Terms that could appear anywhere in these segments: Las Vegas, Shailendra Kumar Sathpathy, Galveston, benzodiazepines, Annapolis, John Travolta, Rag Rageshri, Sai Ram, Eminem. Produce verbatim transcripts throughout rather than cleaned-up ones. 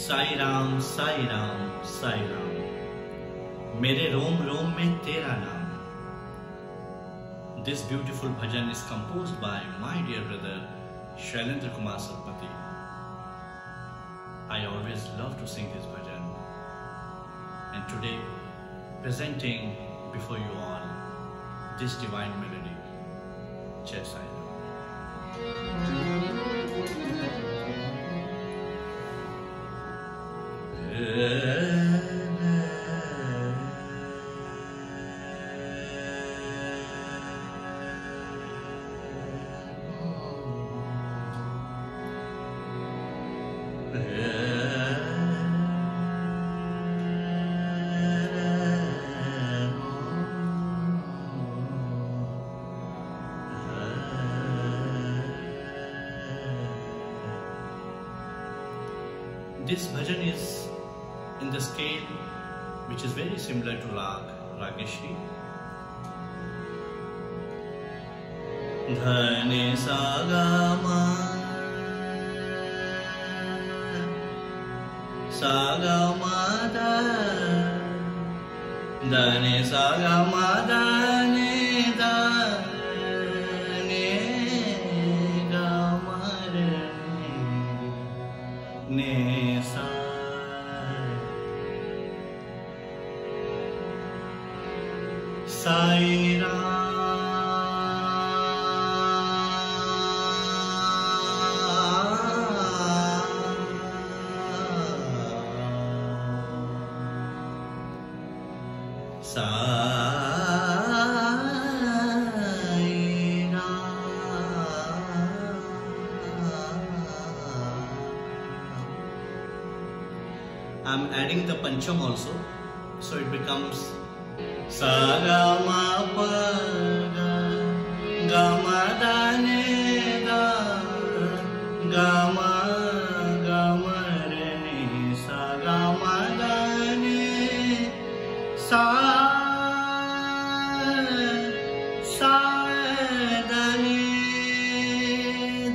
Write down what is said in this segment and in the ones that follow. साई राम साई राम साई राम, मेरे रोम रोम में तेरा नाम। This beautiful bhajan is composed by my dear brother Shailendra Kumar Sathpathy. I always love to sing this bhajan, and today presenting before you all this divine melody. Jai Sai Ram. This bhajan is in the scale which is very similar to Rag Rageshri. Dhane sagama sagamada dhane sagamada ne da. Sai Ram Sai I'm adding the pancham also, so it becomes sa ga ma pa ga ga ma da ne da ga ma ga ma re ne sa ga ma da ne sa sa da ne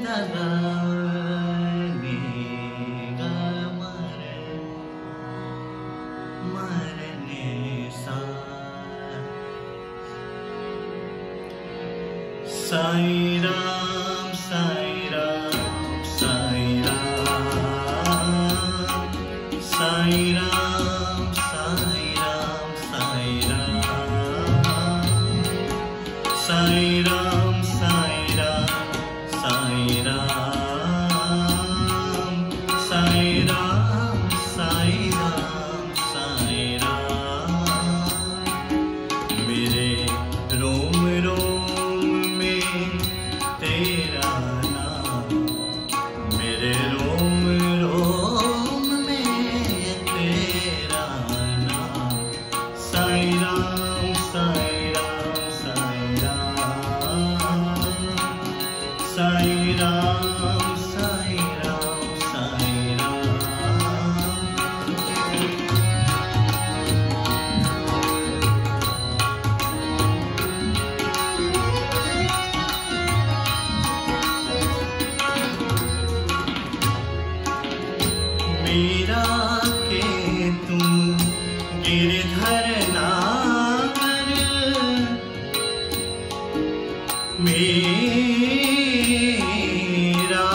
da da. Sai Ram, Sai Ram, Sai Ram, Sai Ram, Sai Ram, Sai Ram, Sai Ram, Sai Ram, Sai Ram, Sai Ram, Sai Ram, Sai Ram, mere rom rom. Sai Ram, Sai Ram, Sai Ram. Mera ke tum giridhar naavar, mera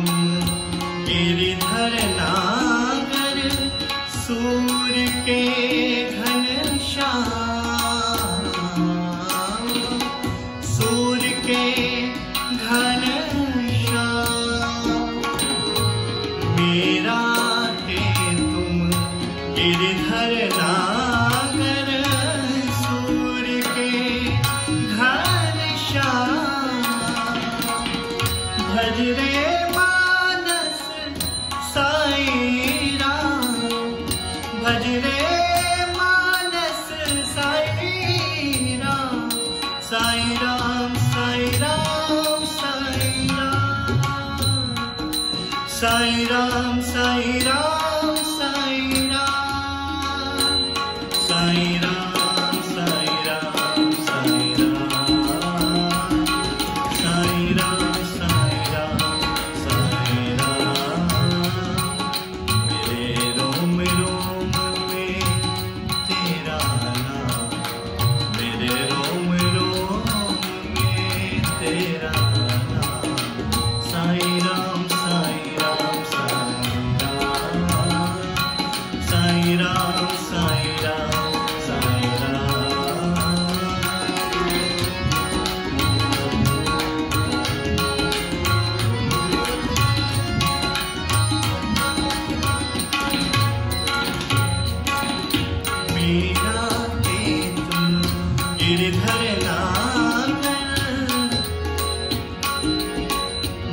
Sai Ram, Sai Ram, Sai Ram, Sai Ram, Sai Ram, Sai Ram, Sai Ram.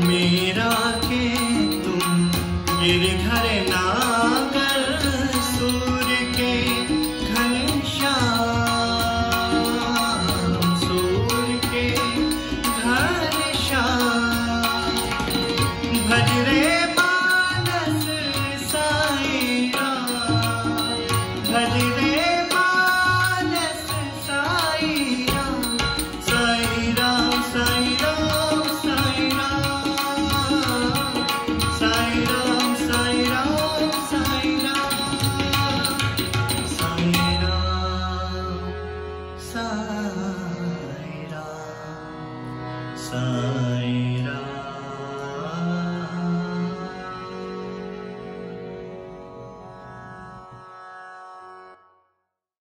मेरा के तुम गिरधर ना कर सूर्य के घनश्याम, सूर्य के घनश्याम भज रे मानस साई राम, भज रे मानस Sai Ram, Sai Ram Sai Ram Sai Ram, Sai Ram, Sai Ram.